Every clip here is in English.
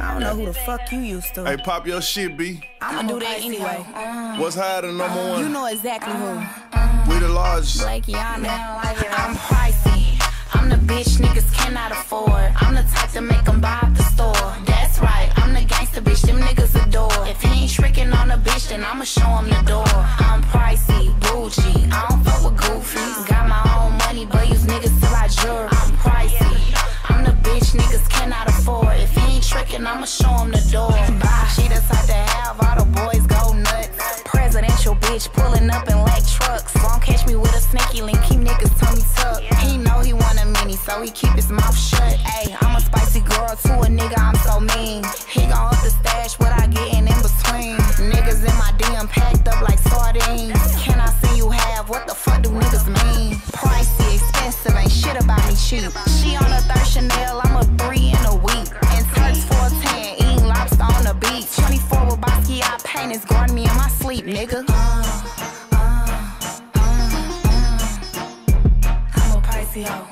I don't know who the fuck you used to. Hey, pop your shit, B. I'ma do that anyway. What's higher than #1? You know exactly who. We the largest. Blake Yana. I'm pricey. I'm the bitch niggas cannot afford. I'm the type to make them buy at the store. That's right. I'm the gangster bitch them niggas adore. If he ain't tricking on a bitch, then I'ma show him the door. I'm pricey, bougie. I don't fuck with goofies. Got my own money, but use niggas to buy jewelry. I'm pricey. I'm the bitch niggas cannot afford. If he ain't tricking, I'ma show him the door. Bye. She the type to have all the boys go nuts. Presidential bitch pulling up in like trucks. Won't catch me with a sneaky link, keep niggas tummy tuck. He know he want a mini, so he keep his mouth shut. Ayy, I'm a spicy girl to a nigga, I'm so mean. He gon' up the stash, what I gettin' in between. Niggas in my DM packed up like sardines. Can I see you have, what the fuck do niggas mean? Pricey, expensive, ain't shit about me cheap. She on a 3rd Chanel, I'm a 3 in a week. And Turks 410, eating lobster on the beach. 24 with Basquiat paintings, guarding me in my sleep, nigga. I'm a pricey hoe.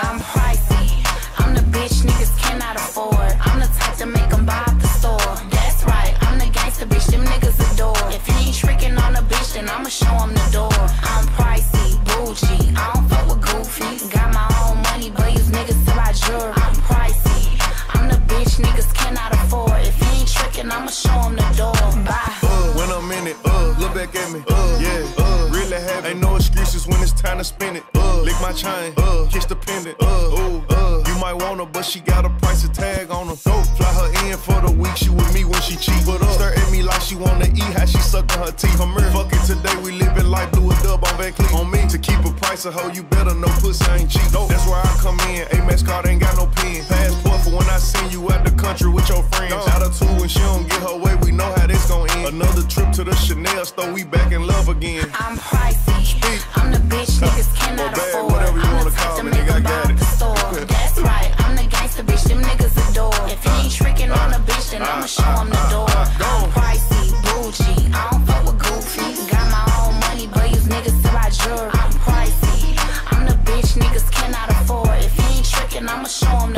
I'm pricey. I'm the bitch niggas cannot afford. I'm the type to make them buy at the store. That's right, I'm the gangsta bitch them niggas adore. If he ain't tricking on a bitch, then I'ma show him the door. I'm pricey, bougie. I don't fuck with goofies. Got my own money, but use niggas to buy jewelry. I'm pricey. I'm the bitch niggas cannot afford. If he ain't tricking, I'ma show him the door. Bye. When I'm in it, look back at me, yeah, really happy. Ain't no excuses when it's time to spin it. Lick my chain, kiss the pendant, ooh, you might want her, but she got a price of tag on her. Go fly her in for the week, she with me when she cheat. But stare at me like she wanna eat, how she suckin' her teeth. Come here, fuck it today, we livin' life through a dub on Van Cleef. On me to keep a price of hoe, you better know pussy ain't cheap. Nope. That's where I come in, Amex card ain't got no pen. Passport for when I send you out the country with your friends. Out of 2 and she don't get her way, we know how this gon' end. Another trip to the Chanel store, we back in love again. I'm pricey. Speak. I'm the bitch niggas cannot afford. Whatever you wanna call me, nigga, I got it. That's right, I'm the gangster bitch them niggas adore. If he ain't tricking on a bitch, then I'ma show him the door. I'm pricey, bougie. I don't fuck with goofies. Got my own money, but use niggas to buy jewelry. I'm pricey. I'm the bitch niggas cannot afford. If he ain't tricking, I'ma show him the door.